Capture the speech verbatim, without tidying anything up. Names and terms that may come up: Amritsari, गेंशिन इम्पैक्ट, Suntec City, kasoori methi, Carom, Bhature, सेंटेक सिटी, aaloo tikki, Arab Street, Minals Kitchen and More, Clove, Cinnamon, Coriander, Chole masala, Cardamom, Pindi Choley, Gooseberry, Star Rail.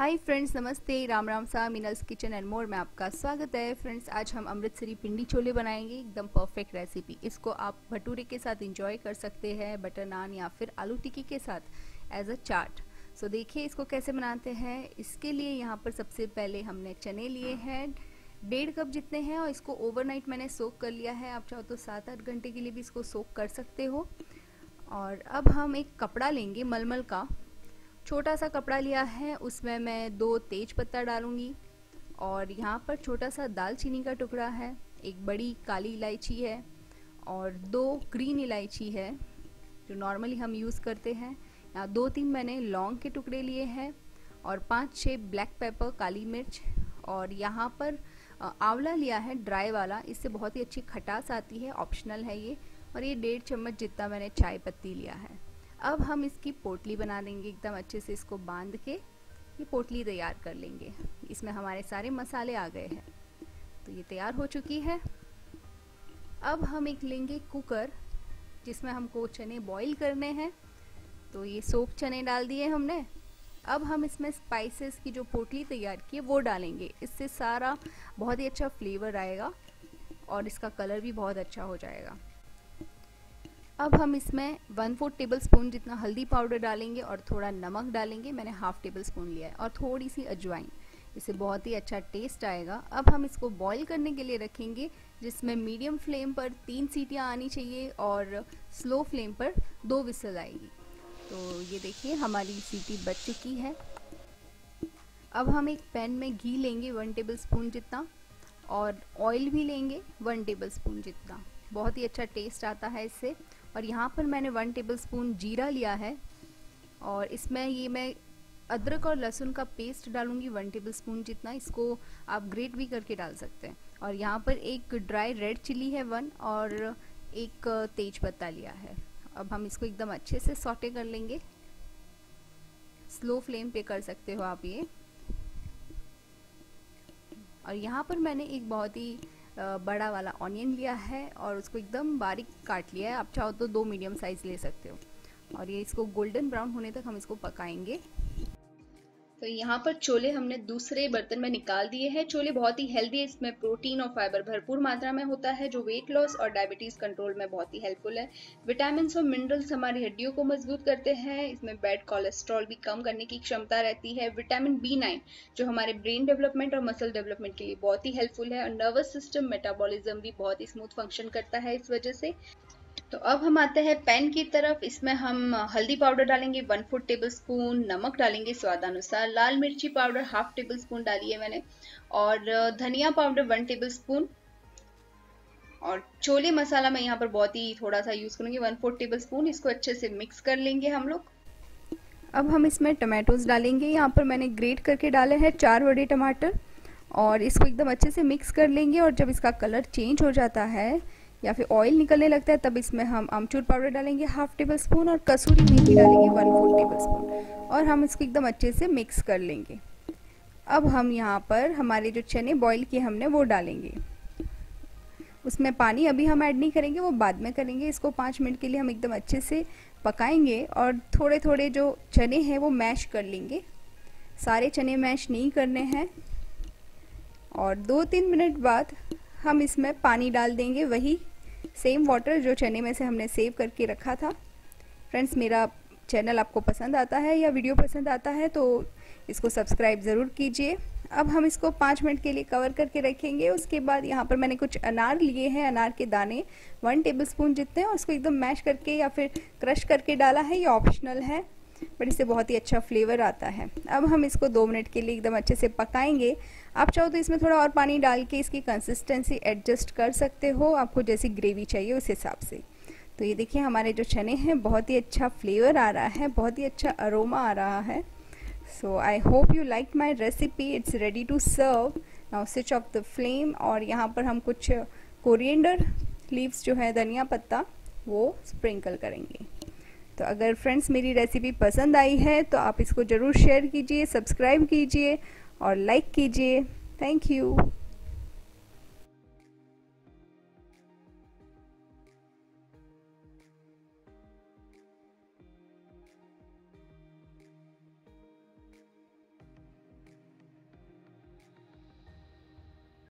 Hi friends, नमस्ते, राम राम सा। Minal's kitchen and more में आपका स्वागत है। फ्रेंड्स, आज हम अमृतसरी पिंडी छोले बनाएंगे। एकदम परफेक्ट रेसिपी। इसको आप भटूरे के साथ एंजॉय कर सकते हैं, बटर नान या फिर आलू टिक्की के साथ एज अ चाट। सो देखिए इसको कैसे बनाते हैं। इसके लिए यहाँ पर सबसे पहले हमने चने लिए हैं, डेढ़ कप जितने हैं, और इसको ओवरनाइट मैंने सोक कर लिया है। आप चाहो तो सात आठ घंटे के लिए भी इसको सोक कर सकते हो। और अब हम एक कपड़ा लेंगे, मलमल का छोटा सा कपड़ा लिया है। उसमें मैं दो तेज पत्ता डालूंगी, और यहाँ पर छोटा सा दालचीनी का टुकड़ा है, एक बड़ी काली इलायची है और दो ग्रीन इलायची है जो नॉर्मली हम यूज़ करते हैं। यहाँ दो तीन मैंने लौंग के टुकड़े लिए हैं और पांच छः ब्लैक पेपर, काली मिर्च, और यहाँ पर आंवला लिया है, ड्राई वाला। इससे बहुत ही अच्छी खटास आती है, ऑप्शनल है ये। और ये डेढ़ चम्मच जितना मैंने चाय पत्ती लिया है। अब हम इसकी पोटली बना लेंगे, एकदम अच्छे से इसको बांध के ये पोटली तैयार कर लेंगे। इसमें हमारे सारे मसाले आ गए हैं, तो ये तैयार हो चुकी है। अब हम एक लेंगे कुकर जिसमें हमको चने बॉईल करने हैं, तो ये सोप चने डाल दिए हमने। अब हम इसमें स्पाइसेस की जो पोटली तैयार की है वो डालेंगे। इससे सारा बहुत ही अच्छा फ्लेवर आएगा और इसका कलर भी बहुत अच्छा हो जाएगा। अब हम इसमें वन फोर्थ टेबल स्पून जितना हल्दी पाउडर डालेंगे और थोड़ा नमक डालेंगे। मैंने हाफ टेबल स्पून लिया है, और थोड़ी सी अजवाइन। इससे बहुत ही अच्छा टेस्ट आएगा। अब हम इसको बॉईल करने के लिए रखेंगे, जिसमें मीडियम फ्लेम पर तीन सीटियां आनी चाहिए और स्लो फ्लेम पर दो विसल आएगी। तो ये देखिए हमारी सीटी बच चुकी है। अब हम एक पैन में घी लेंगे वन टेबल स्पून जितना, और ऑयल भी लेंगे वन टेबल स्पून जितना। बहुत ही अच्छा टेस्ट आता है इससे। और यहाँ पर मैंने वन टेबलस्पून जीरा लिया है, और इसमें ये मैं अदरक और लहसुन का पेस्ट डालूंगी वन टेबलस्पून जितना। इसको आप ग्रेट भी करके डाल सकते हैं। और यहाँ पर एक ड्राई रेड चिली है वन, और एक तेज पत्ता लिया है। अब हम इसको एकदम अच्छे से सॉटे कर लेंगे। स्लो फ्लेम पे कर सकते हो आप ये। और यहाँ पर मैंने एक बहुत ही बड़ा वाला ऑनियन लिया है और उसको एकदम बारीक काट लिया है। आप चाहो तो दो मीडियम साइज़ ले सकते हो। और ये इसको गोल्डन ब्राउन होने तक हम इसको पकाएंगे। तो यहाँ पर छोले हमने दूसरे बर्तन में निकाल दिए हैं। छोले बहुत ही हेल्दी है, इसमें प्रोटीन और फाइबर भरपूर मात्रा में होता है, जो वेट लॉस और डायबिटीज़ कंट्रोल में बहुत ही हेल्पफुल है। विटामिन और मिनरल्स हमारी हड्डियों को मजबूत करते हैं। इसमें बैड कोलेस्ट्रॉल भी कम करने की क्षमता रहती है। विटामिन बी नाइन जो हमारे ब्रेन डेवलपमेंट और मसल डेवलपमेंट के लिए बहुत ही हेल्पफुल है, और नर्वस सिस्टम मेटाबॉलिज्म भी बहुत ही स्मूथ फंक्शन करता है इस वजह से। तो अब हम आते हैं पैन की तरफ। इसमें हम हल्दी पाउडर डालेंगे वन फोर्थ टेबल स्पून, नमक डालेंगे स्वादानुसार, लाल मिर्ची पाउडर हाफ टेबल स्पून डाली है मैंने, और धनिया पाउडर वन टेबल स्पून। और छोले मसाला मैं यहाँ पर बहुत ही थोड़ा सा यूज़ करूँगी, वन फोर्थ टेबल स्पून। इसको अच्छे से मिक्स कर लेंगे हम लोग। अब हम इसमें टमाटोज डालेंगे। यहाँ पर मैंने ग्रेट करके डाले हैं चार बड़े टमाटर, और इसको एकदम अच्छे से मिक्स कर लेंगे। और जब इसका कलर चेंज हो जाता है या फिर ऑयल निकलने लगता है, तब इसमें हम आमचूर पाउडर डालेंगे हाफ टेबल स्पून, और कसूरी मेथी डालेंगे वन फोर्थ टेबल स्पून, और हम इसको एकदम अच्छे से मिक्स कर लेंगे। अब हम यहाँ पर हमारे जो चने बॉईल किए हमने वो डालेंगे। उसमें पानी अभी हम ऐड नहीं करेंगे, वो बाद में करेंगे। इसको पाँच मिनट के लिए हम एकदम अच्छे से पकाएंगे, और थोड़े थोड़े जो चने हैं वो मैश कर लेंगे। सारे चने मैश नहीं करने हैं। और दो तीन मिनट बाद हम इसमें पानी डाल देंगे, वही सेम वाटर जो चने में से हमने सेव करके रखा था। फ्रेंड्स, मेरा चैनल आपको पसंद आता है या वीडियो पसंद आता है तो इसको सब्सक्राइब ज़रूर कीजिए। अब हम इसको पाँच मिनट के लिए कवर करके रखेंगे। उसके बाद यहाँ पर मैंने कुछ अनार लिए हैं, अनार के दाने वन टेबलस्पून जितने, और उसको एकदम मैश करके या फिर क्रश करके डाला है। ये ऑप्शनल है, बट इससे बहुत ही अच्छा फ्लेवर आता है। अब हम इसको दो मिनट के लिए एकदम अच्छे से पकाएंगे। आप चाहो तो इसमें थोड़ा और पानी डाल के इसकी कंसिस्टेंसी एडजस्ट कर सकते हो, आपको जैसी ग्रेवी चाहिए उस हिसाब से। तो ये देखिए हमारे जो चने हैं बहुत ही अच्छा फ्लेवर आ रहा है, बहुत ही अच्छा अरोमा आ रहा है। So I hope you like my recipe. It's ready to serve. Now switch off the flame, और यहाँ पर हम कुछ कोरिएंडर लीव्स जो है, धनिया पत्ता, वो स्प्रिंकल करेंगे। तो अगर फ्रेंड्स मेरी रेसिपी पसंद आई है तो आप इसको ज़रूर शेयर कीजिए, सब्सक्राइब कीजिए और लाइक कीजिए। Thank you.